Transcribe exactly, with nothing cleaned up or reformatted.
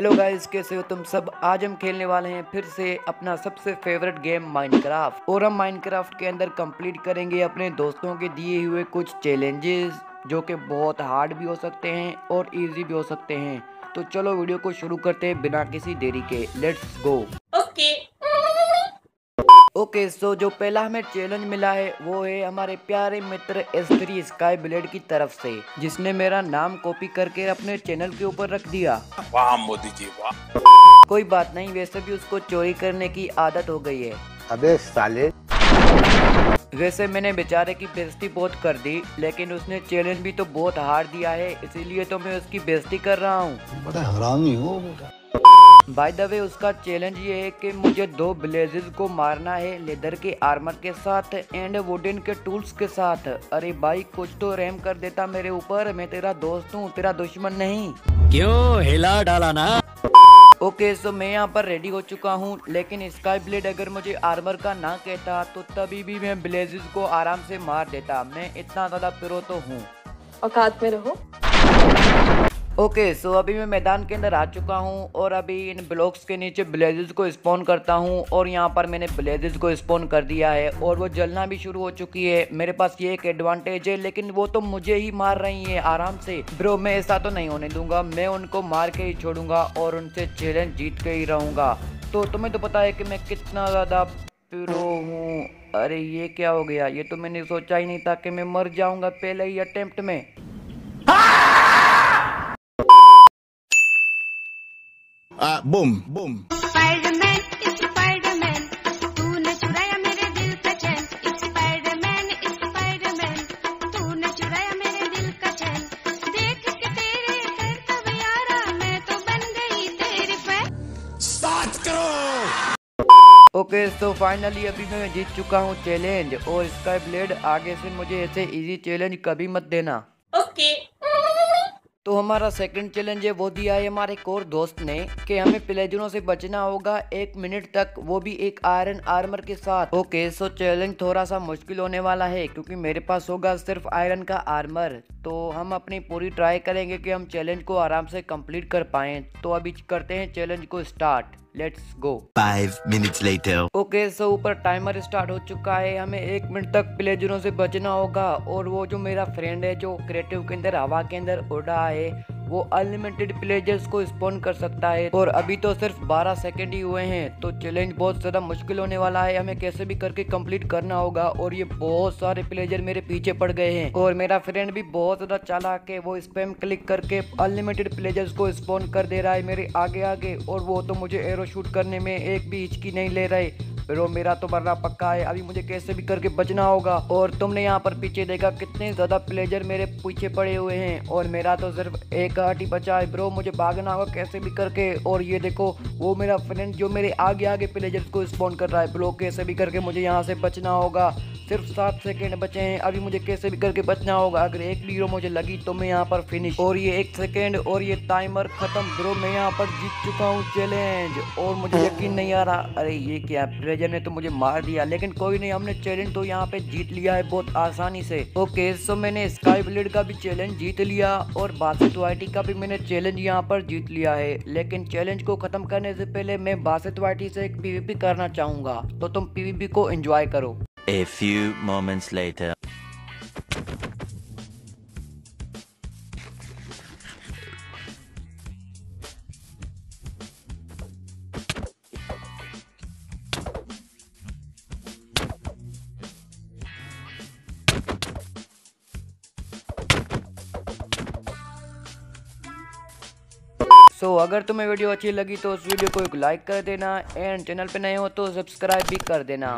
Hello guys, कैसे हो तुम सब। आज हम खेलने वाले हैं फिर से अपना सबसे फेवरेट गेम माइनक्राफ्ट, और हम माइनक्राफ्ट के अंदर कंप्लीट करेंगे अपने दोस्तों के दिए हुए कुछ चैलेंजेस, जो कि बहुत हार्ड भी हो सकते हैं और इजी भी हो सकते हैं। तो चलो वीडियो को शुरू करते हैं बिना किसी देरी के, let's go. Okay okay so जो पहला हमें चैलेंज मिला है वो है हमारे प्यारे मित्र एस थ्री स्काई ब्लेड की तरफ से, जिसने मेरा नाम कॉपी करके अपने चैनल के ऊपर रख दिया। वाह मोदी जी वाह। कोई बात नहीं, वैसे भी उसको चोरी करने की आदत हो गई है। अबे साले। वैसे मैंने बेचारे की बेइज्जती बहुत कर दी, लेकिन उसने चैलेंज भी तो बहुत हार दिया है, इसीलिए तो मैं उसकी बेइज्जती कर रहा हूँ। बड़ा हरामी हो बेटा। बाय द वे उसका चैलेंज ये है कि मुझे दो ब्लेजेस को मारना है लेदर के आर्मर के साथ एंड वुडन के टूल्स के साथ। अरे भाई कुछ तो रहम कर देता मेरे ऊपर, मैं तेरा दोस्त हूँ, तेरा दुश्मन नहीं। क्यों हिला डाला ना। ओके सो मैं यहाँ पर रेडी हो चुका हूँ, लेकिन स्काई ब्लेड अगर मुझे आर्मर का ना कहता तो तभी भी मैं ब्लेजेस को आराम से मार देता। मैं इतना ज्यादा प्रो तो हूँ, औकात में रहो। ओके okay, सो so अभी मैं मैदान के अंदर आ चुका हूँ, और अभी इन ब्लॉक्स के नीचे ब्लेजेस को स्पॉन करता हूँ, और यहाँ पर मैंने ब्लेजेस को स्पॉन कर दिया है और वो जलना भी शुरू हो चुकी है। मेरे पास ये एक एडवांटेज है, लेकिन वो तो मुझे ही मार रही है आराम से। ब्रो मैं ऐसा तो नहीं होने दूंगा, मैं उनको मार के ही छोड़ूंगा और उनसे चैलेंज जीत के ही रहूँगा। तो तुम्हें तो पता है कि मैं कितना ज़्यादा प्रो हूँ। अरे ये क्या हो गया, ये तो मैंने सोचा ही नहीं था कि मैं मर जाऊँगा पहले ही अटेम्प्ट में। Boom boom. स्पाइडरमैन स्पाइडरमैन, तूने चुराया मेरे दिल का चैन। स्पाइडरमैन स्पाइडरमैन, तूने चुराया मेरे दिल का चैन। देख के तेरे घर का यारा, मैं तो बन गई तेरी फैन। साथ करो। ओके सो फाइनली अभी मैं जीत चुका हूँ चैलेंज, और स्काई ब्लेड आगे से मुझे ऐसे इजी चैलेंज कभी मत देना। Okay okay. तो हमारा सेकंड चैलेंज है वो दिया है हमारे एक और दोस्त ने कि हमें पिलेजरों से बचना होगा एक मिनट तक, वो भी एक आयरन आर्मर के साथ। ओके सो चैलेंज थोड़ा सा मुश्किल होने वाला है, क्योंकि मेरे पास होगा सिर्फ आयरन का आर्मर। तो हम अपनी पूरी ट्राई करेंगे कि हम चैलेंज को आराम से कंप्लीट कर पाएं। तो अभी करते हैं चैलेंज को start, let's go. Five minutes later. Okay so ऊपर टाइमर स्टार्ट हो चुका है, हमें एक मिनट तक पिलेजरों से बचना होगा। और वो जो मेरा फ्रेंड है जो क्रिएटिव के अंदर हवा के अंदर उड़ रहा है, वो अनलिमिटेड पिलेजर्स को स्पॉन कर सकता है। और अभी तो सिर्फ बारह सेकंड ही हुए हैं, तो चैलेंज बहुत ज्यादा मुश्किल होने वाला है, हमें कैसे भी करके कंप्लीट करना होगा। और ये बहुत सारे पिलेजर मेरे पीछे पड़ गए हैं, और मेरा फ्रेंड भी बहुत ज्यादा चालाक है, वो स्पैम क्लिक करके अनलिमिटेड पिलेजर्स को स्पॉन कर दे रहा है मेरे आगे आगे। और वो तो मुझे एरो शूट करने में एक भी हिचकी नहीं ले रहे। ब्रो मेरा तो मरना पक्का है, अभी मुझे कैसे भी करके बचना होगा। और तुमने यहाँ पर पीछे देखा कितने ज़्यादा प्लेजर मेरे पीछे पड़े हुए हैं, और मेरा तो सिर्फ एक हाथ ही बचा है। ब्रो मुझे भागना होगा कैसे भी करके। और ये देखो वो मेरा फ्रेंड जो मेरे आगे आगे प्लेजर्स को स्पॉन कर रहा है। ब्रो कैसे भी करके मुझे यहाँ से बचना होगा, सिर्फ सात सेकेंड बचे हैं, अभी मुझे कैसे भी करके बचना होगा। अगर एक भी हीरो मुझे लगी तो मैं यहाँ पर फिनिश। और ये एक सेकेंड, और ये टाइमर खत्म। ब्रो मैं यहाँ पर जीत चुका हूँ चैलेंज, और मुझे यकीन नहीं आ रहा। अरे ये क्या, प्लेजर ने तो मुझे मार दिया, लेकिन कोई नहीं, हमने चैलेंज तो यहाँ पे जीत लिया है बहुत आसानी से। ओके सो मैंने स्काई ब्लेड का भी चैलेंज जीत लिया, और बासित वाइटी का भी मैंने चैलेंज यहाँ पर जीत लिया है। लेकिन चैलेंज को खत्म करने से पहले मैं बासित वाइटी से एक पीवीपी करना चाहूंगा, तो तुम पीवीपी को एंजॉय करो। A few moments later. So so, अगर तुम्हें वीडियो अच्छी लगी तो उस वीडियो को एक लाइक कर देना, एंड चैनल पे नए हो तो सब्सक्राइब भी कर देना।